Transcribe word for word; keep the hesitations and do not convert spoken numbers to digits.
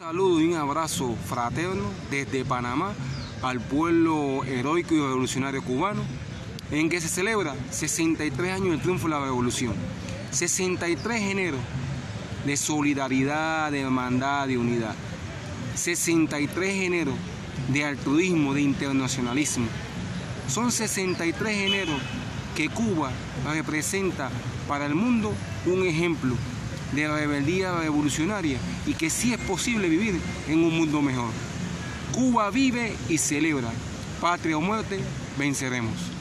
Un saludo y un abrazo fraterno desde Panamá al pueblo heroico y revolucionario cubano, en que se celebra sesenta y tres años del triunfo de la revolución, sesenta y tres eneros de solidaridad, de hermandad, de unidad, sesenta y tres eneros de altruismo, de internacionalismo. Son sesenta y tres eneros que Cuba representa para el mundo un ejemplo de rebeldía revolucionaria y que sí es posible vivir en un mundo mejor. Cuba vive y celebra. Patria o muerte, venceremos.